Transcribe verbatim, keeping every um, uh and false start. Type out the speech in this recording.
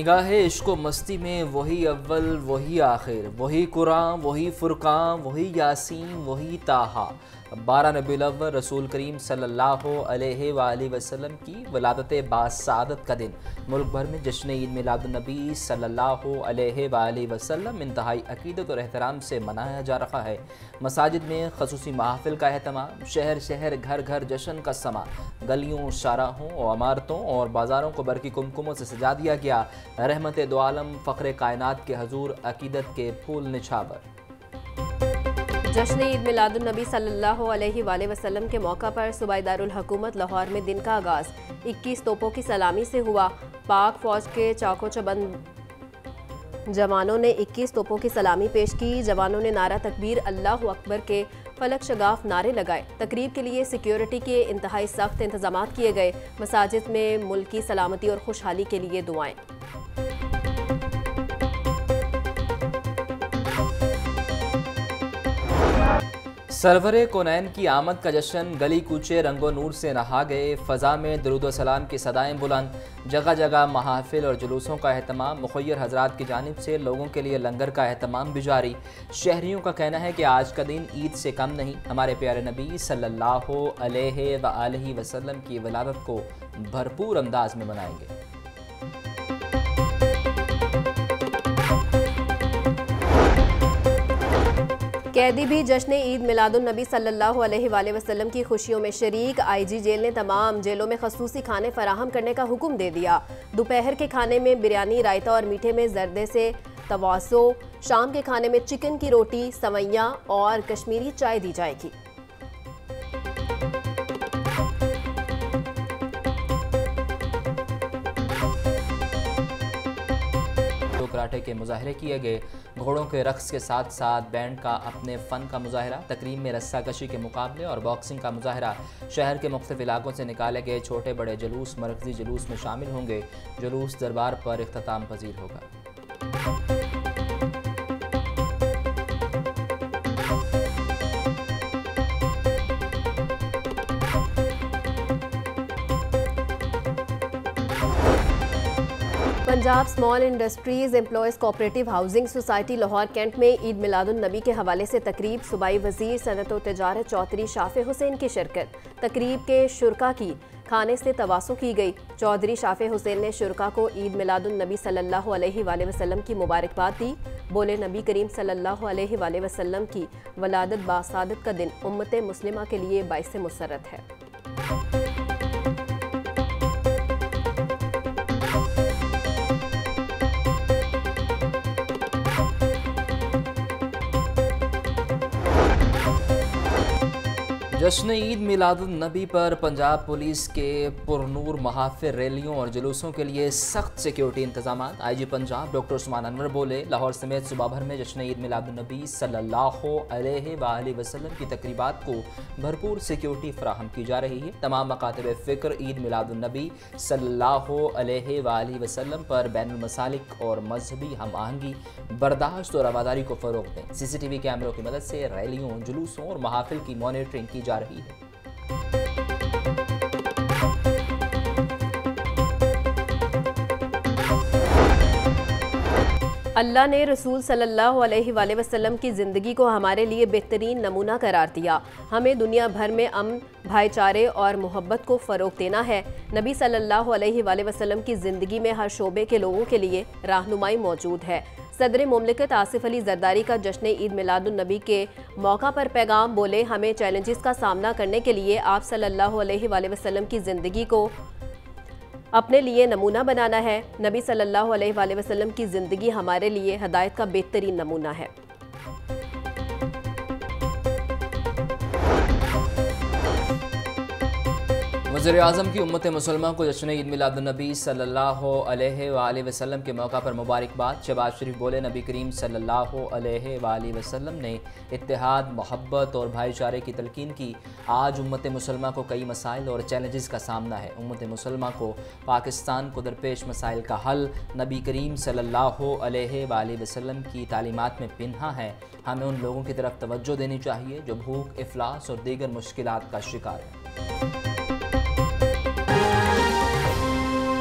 निगाह इश्को मस्ती में वही अव्वल वही आखिर, वही कुरान वही फुरकान वही यासीन वही ताहा, बारह नबील अव्वल रसूल करीम सल्लल्लाहु अलैहि वालि वसल्लम की वलादत बासादत का दिन मुल्क भर में जश्न ईद मिलादुन्नबी सल्लल्लाहु अलैहि वालि वसल्लम इंतहाई अकीदत और एहतराम से मनाया जा रहा है। मसाजिद में खसूसी महाफिल का एहतमाम, शहर शहर घर घर जश्न का समा, गलियों शाराहों और इमारतों और बाज़ारों को बरकी कुमकुमों से सजा दिया गया। रहमत दो आलम फ़ख्र कायनात के हजूर अकीदत के फूल निछावर। जश्न ईद मिलादुन्नबी सल्लल्लाहु अलैहि वाले वसल्लम के मौका पर सूबाई दारुल हुकूमत लाहौर में दिन का आगाज़ इक्कीस तोपों की सलामी से हुआ। पाक फ़ौज के चाको चबंद जवानों ने इक्कीस तोपों की सलामी पेश की। जवानों ने नारा तकबीर अल्लाहू अकबर के फलक शगाफ नारे लगाए। तकरीब के लिए सिक्योरिटी के इंतहाई सख्त इंतजाम किए गए। मसाजिद में मुल्क की सलामती और खुशहाली के लिए दुआएँ। सरवरे कोनैन की आमद का जश्न गली कूचे रंगो नूर से नहा गए। फ़ज़ा में दरूद व सलाम की सदाएँ बुलंद। जगह जगह महाफिल और जुलूसों का अहतमाम। मुखैर हजरात की जानिब से लोगों के लिए लंगर का अहतमाम भी जारी। शहरियों का कहना है कि आज का दिन ईद से कम नहीं, हमारे प्यारे नबी सल्लल्लाहु अलैहि व आलिहि वसल्लम की वलादत को भरपूर अंदाज में मनाएंगे। कैदी भी जश्न ईद मिलादुन्नबी सल्लल्लाहु अलैहि वसल्लम की खुशियों में शरीक। आईजी जेल ने तमाम जेलों में खसूसी खाने फराहम करने का हुक्म दे दिया। दोपहर के खाने में बिरयानी, रायता और मीठे में जर्दे से तवासो, शाम के खाने में चिकन की रोटी, सवैयाँ और कश्मीरी चाय दी जाएगी। कराटे के मुजाहरे किए गए। घोड़ों के रक्स के साथ साथ बैंड का अपने फ़न का मुजाहरा। तकरीब में रस्साकशी के मुकाबले और बॉक्सिंग का मुजाहरा। शहर के मुख्तलिफ इलाकों से निकाले गए छोटे बड़े जुलूस मरकजी जुलूस में शामिल होंगे। जुलूस दरबार पर इख्तिताम पजीर होगा। Punjab small industries employees cooperative housing society Lahore cantt में ईद मिलादुन्नबी के हवाले से तकरीब। सूबाई वज़ीर सनअत और तिजारत चौधरी शाफ़े हुसैन की शिरकत। तकरीब के शुरका की खाने से तवासो की गई। चौधरी शाफ़े हुसैन ने शुरका को ईद मिलादुन्नबी सल्लल्लाहु अलैहि वसल्लम की मुबारकबाद दी। बोले नबी करीम सल्लल्लाहु अलैहि वसल्लम की वलादत बासादत का दिन उम्मत मुस्लिमा के लिए बाइस मुसरत है। जश्न ईद मिलादुन्नबी पर पंजाब पुलिस के पुरनूर महाफिल रैलियों और जुलूसों के लिए सख्त सिक्योरिटी इंतजाम। I G Punjab doctor Suman Anwar बोले, लाहौर समेत सूबा भर में जश्न ईद मिलादुन्नबी सल्लल्लाहु अलैहि वालि वसल्लम की तकरीबात को भरपूर सिक्योरिटी फराहम की जा रही है। तमाम मकातब फ़िक्र ईद मिलादुन्नबी सल्लल्लाहु अलैहि वालि वसल्लम पर बैनुल मसालिक और मजहबी हम आहंगी, बर्दाश्त और आवादारी को फ़रोग दें। सी सी टी वी कैमरों की मदद से रैलियों, जुलूसों और महाफिल की मॉनिटरिंग की जा रही है। अल्लाह ने रसूल सल्लल्लाहु अलैहि वसल्लम की ज़िंदगी को हमारे लिए बेहतरीन नमूना करार दिया। हमें दुनिया भर में अमन, भाईचारे और मोहब्बत को फ़रोग देना है। नबी सल्लल्लाहु अलैहि वसल्लम की ज़िंदगी में हर शोबे के लोगों के लिए रहनुमाई मौजूद है। सदर मुमलिकत आसिफ अली जरदारी का जश्न ईद मिलादुन्नबी के मौका पर पैगाम। बोले, हमें चैलेंजेस का सामना करने के लिए आप सल्लल्लाहु अलैहि वसल्लम की ज़िंदगी को अपने लिए नमूना बनाना है। नबी सल्लल्लाहु अलैहि वसल्लम की ज़िंदगी हमारे लिए हदायत का बेहतरीन नमूना है। वज़ीर आज़म की उम्मत मुसलमा को जश्न ईद मिलादुन्नबी सल्लल्लाहु अलैहि वालि वसल्लम के मौका पर मुबारकबाद। शहबाज शरीफ बोले, नबी करीम सल्लल्लाहु अलैहि वालि वसल्लम ने इत्तेहाद, मोहब्बत और भाईचारे की तलकीन की। आज उम्मत मुसलमा को कई मसाइल और चैलेंजेस का सामना है। उम्मत मुसलमा को पाकिस्तान को दरपेश मसाइल का हल नबी करीम सल्लल्लाहु अलैहि वालि वसल्लम की तालीमात में पिन्हा है। हमें उन लोगों की तरफ तवज्जो देनी चाहिए जो भूख, इफलास और दीगर मुश्किलात का शिकार है।